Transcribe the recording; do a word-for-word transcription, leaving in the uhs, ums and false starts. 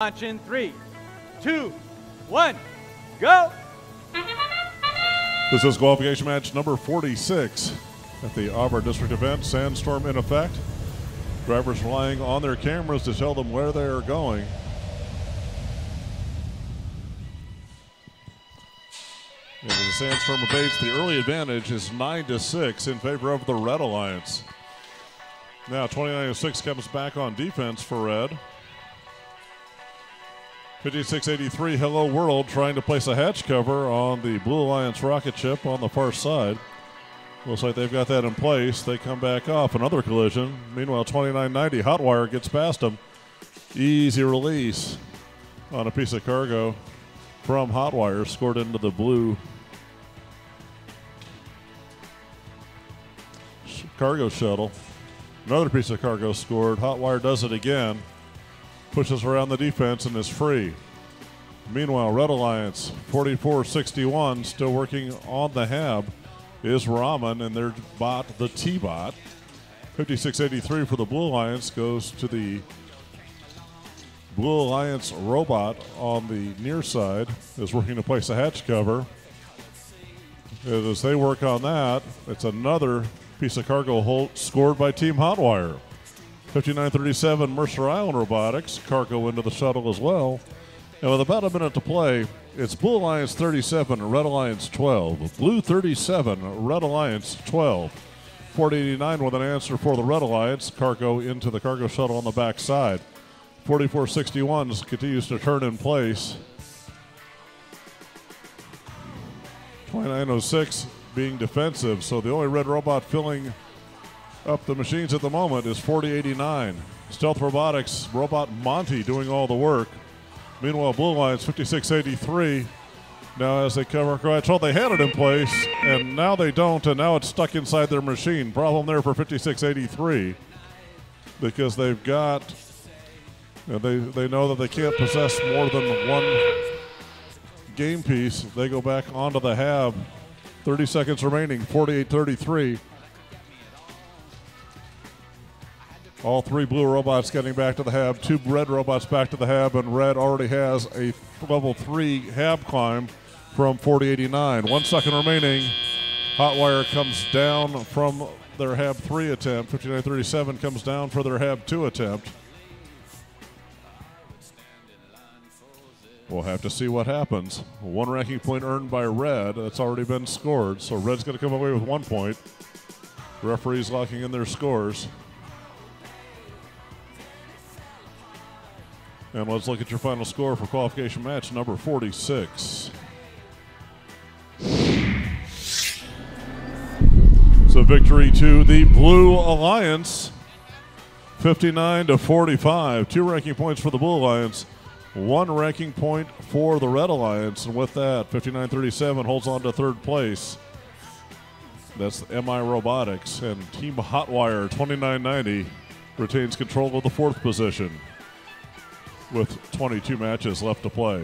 Launch in three, two, one, go! This is qualification match number forty-six at the Auburn District event. Sandstorm in effect. Drivers relying on their cameras to tell them where they are going. And the Sandstorm evades the early advantage is nine to six in favor of the Red Alliance. Now twenty-nine oh six comes back on defense for Red. fifty-six eighty-three, Hello World, trying to place a hatch cover on the Blue Alliance rocket ship on the far side. Looks like they've got that in place. They come back off, another collision. Meanwhile, twenty-nine ninety, Hotwire gets past them. Easy release on a piece of cargo from Hotwire, scored into the blue cargo shuttle. Another piece of cargo scored. Hotwire does it again. Pushes around the defense and is free. Meanwhile, Red Alliance, forty-four sixty-one, still working on the hab, is Ramen and their bot, the T-Bot. fifty-six eighty-three for the Blue Alliance goes to the Blue Alliance robot on the near side, is working to place a hatch cover. And as they work on that, it's another piece of cargo hold scored by Team Hotwire. fifty-nine thirty-seven, Mercer Island Robotics, cargo into the shuttle as well. And with about a minute to play, it's Blue Alliance thirty-seven, Red Alliance twelve. Blue thirty-seven, Red Alliance twelve. forty eighty-nine with an answer for the Red Alliance, cargo into the cargo shuttle on the back side. forty-four sixty-one continues to turn in place. twenty-nine oh six being defensive, so the only red robot filling up the machines at the moment is forty eighty-nine. Stealth Robotics robot Monty doing all the work. Meanwhile, Blue Alliance fifty-six eighty-three. Now as they cover, I told they had it in place, and now they don't, and now it's stuck inside their machine. Problem there for fifty-six eighty-three because they've got, you know, they, they know that they can't possess more than one game piece. They go back onto the hab. thirty seconds remaining, forty-eight thirty-three. All three blue robots getting back to the hab, two red robots back to the hab, and red already has a level three hab climb from forty eighty-nine. One second remaining. Hotwire comes down from their hab three attempt. fifty-nine thirty-seven comes down for their hab two attempt. We'll have to see what happens. One ranking point earned by red. That's already been scored, so red's going to come away with one point. Referees locking in their scores. And let's look at your final score for qualification match number forty-six. So victory to the Blue Alliance, fifty-nine to forty-five. Two ranking points for the Blue Alliance, one ranking point for the Red Alliance. And with that, fifty-nine thirty-seven holds on to third place. That's M I Robotics, and Team Hotwire twenty-nine ninety retains control of the fourth position with twenty-two matches left to play.